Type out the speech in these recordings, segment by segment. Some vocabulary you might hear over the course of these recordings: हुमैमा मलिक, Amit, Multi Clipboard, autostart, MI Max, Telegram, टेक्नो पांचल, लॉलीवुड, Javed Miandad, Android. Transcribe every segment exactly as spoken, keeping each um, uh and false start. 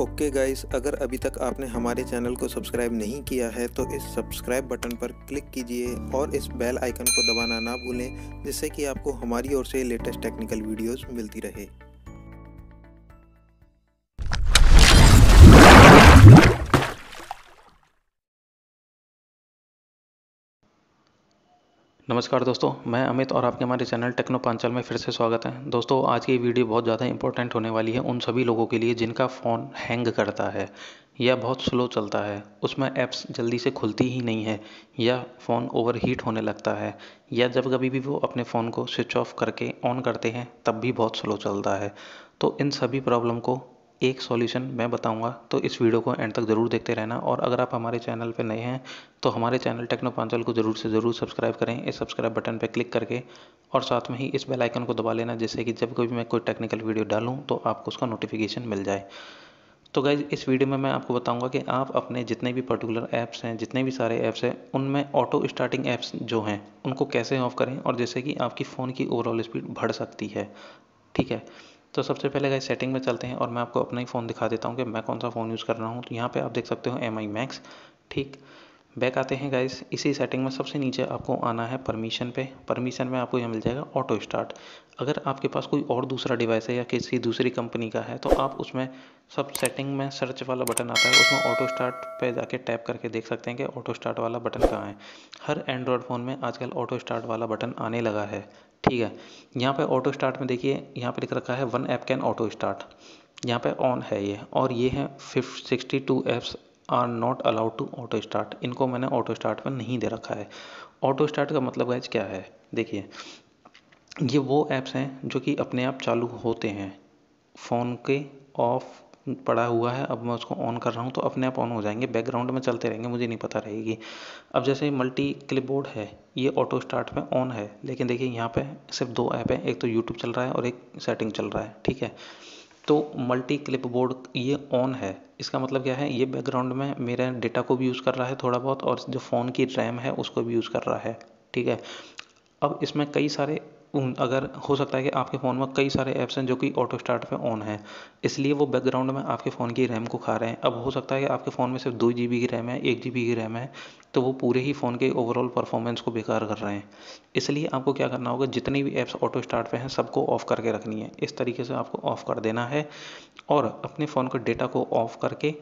Okay guys, अगर अभी तक आपने हमारे चैनल को सब्सक्राइब नहीं किया है तो इस सब्सक्राइब बटन पर क्लिक कीजिए और इस बेल आइकन को दबाना ना भूलें, जिससे कि आपको हमारी ओर से लेटेस्ट टेक्निकल वीडियोस मिलती रहे। नमस्कार दोस्तों, मैं अमित और आपके हमारे चैनल टेक्नो पांचल में फिर से स्वागत है। दोस्तों, आज की वीडियो बहुत ज़्यादा इंपॉर्टेंट होने वाली है उन सभी लोगों के लिए जिनका फ़ोन हैंग करता है या बहुत स्लो चलता है, उसमें ऐप्स जल्दी से खुलती ही नहीं है, या फ़ोन ओवरहीट होने लगता है, या जब कभी भी वो अपने फ़ोन को स्विच ऑफ करके ऑन करते हैं तब भी बहुत स्लो चलता है। तो इन सभी प्रॉब्लम को एक सॉल्यूशन मैं बताऊंगा, तो इस वीडियो को एंड तक ज़रूर देखते रहना। और अगर आप हमारे चैनल पर नए हैं तो हमारे चैनल टेक्नो पांचल को ज़रूर से ज़रूर सब्सक्राइब करें इस सब्सक्राइब बटन पर क्लिक करके, और साथ में ही इस बेल आइकन को दबा लेना, जिससे कि जब कभी मैं कोई टेक्निकल वीडियो डालूं तो आपको उसका नोटिफिकेशन मिल जाए। तो गाइज, इस वीडियो में मैं आपको बताऊंगा कि आप अपने जितने भी पर्टिकुलर ऐप्स हैं, जितने भी सारे ऐप्स हैं, उनमें ऑटो स्टार्टिंग ऐप्स जो हैं उनको कैसे ऑफ करें, और जैसे कि आपकी फ़ोन की ओवरऑल स्पीड बढ़ सकती है। ठीक है, तो सबसे पहले गाइस सेटिंग में चलते हैं और मैं आपको अपना ही फ़ोन दिखा देता हूं कि मैं कौन सा फ़ोन यूज़ कर रहा हूं। तो यहाँ पे आप देख सकते हो एम आई मैक्स। ठीक, बैक आते हैं गाइस। इसी सेटिंग में सबसे नीचे आपको आना है परमिशन पे। परमिशन में आपको यह मिल जाएगा ऑटो स्टार्ट। अगर आपके पास कोई और दूसरा डिवाइस है या किसी दूसरी कंपनी का है तो आप उसमें सब सेटिंग में सर्च वाला बटन आता है, उसमें ऑटो स्टार्ट पे जाके टैप करके देख सकते हैं कि ऑटो स्टार्ट वाला बटन कहाँ है। हर एंड्रॉयड फ़ोन में आजकल ऑटो स्टार्ट वाला बटन आने लगा है। ठीक है, यहाँ पे ऑटो स्टार्ट में देखिए, यहाँ पे लिख रखा है one app can auto start, यहाँ पे ऑन है ये, और ये है fifty sixty two apps are not allowed to auto start. इनको मैंने ऑटो स्टार्ट पर नहीं दे रखा है। ऑटो स्टार्ट का मतलब गाइस क्या है, देखिए ये वो ऐप्स हैं जो कि अपने आप चालू होते हैं, फ़ोन के ऑफ पड़ा हुआ है, अब मैं उसको ऑन कर रहा हूँ तो अपने आप ऑन हो जाएंगे, बैकग्राउंड में चलते रहेंगे, मुझे नहीं पता रहेगी। अब जैसे मल्टी क्लिपबोर्ड है, ये ऑटो स्टार्ट में ऑन है, लेकिन देखिए यहाँ पे सिर्फ दो ऐप है, एक तो यूट्यूब चल रहा है और एक सेटिंग चल रहा है। ठीक है, तो मल्टी क्लिपबोर्ड ये ऑन है, इसका मतलब क्या है, ये बैकग्राउंड में मेरे डेटा को भी यूज़ कर रहा है थोड़ा बहुत, और जो फ़ोन की रैम है उसको भी यूज़ कर रहा है। ठीक है, अब इसमें कई सारे, अगर हो सकता है कि आपके फ़ोन में कई सारे ऐप्स हैं जो कि ऑटो स्टार्ट पे ऑन है, इसलिए वो बैकग्राउंड में आपके फ़ोन की रैम को खा रहे हैं। अब हो सकता है कि आपके फ़ोन में सिर्फ दो जी बी की रैम है, एक जी बी की रैम है, तो वो पूरे ही फ़ोन के ओवरऑल परफॉर्मेंस को बेकार कर रहे हैं। इसलिए आपको क्या करना होगा, जितनी भी ऐप्स ऑटो स्टार्ट पे हैं सबको ऑफ़ करके रखनी है। इस तरीके से आपको ऑफ़ कर देना है और अपने फ़ोन के डेटा को ऑफ़ करके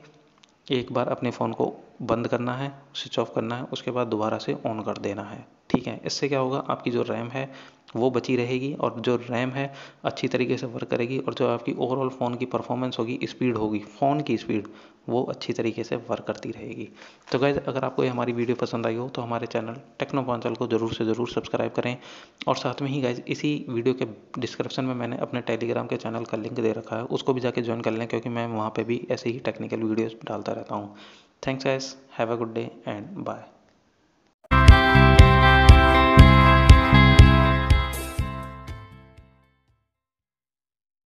एक बार अपने फ़ोन को बंद करना है, स्विच ऑफ करना है, उसके बाद दोबारा से ऑन कर देना है। ठीक है, इससे क्या होगा, आपकी जो रैम है वो बची रहेगी, और जो रैम है अच्छी तरीके से वर्क करेगी, और जो आपकी ओवरऑल फ़ोन की परफॉर्मेंस होगी, स्पीड होगी, फ़ोन की स्पीड, वो अच्छी तरीके से वर्क करती रहेगी। तो गाइज़, अगर आपको ये हमारी वीडियो पसंद आई हो तो हमारे चैनल टेक्नो पांचल को ज़रूर से ज़रूर सब्सक्राइब करें, और साथ में ही गाइज़ इसी वीडियो के डिस्क्रिप्शन में मैंने अपने टेलीग्राम के चैनल का लिंक दे रखा है, उसको भी जाके ज्वाइन कर लें, क्योंकि मैं वहाँ पर भी ऐसे ही टेक्निकल वीडियोज़ डालता रहता हूँ। Thanks guys, have a good day and bye.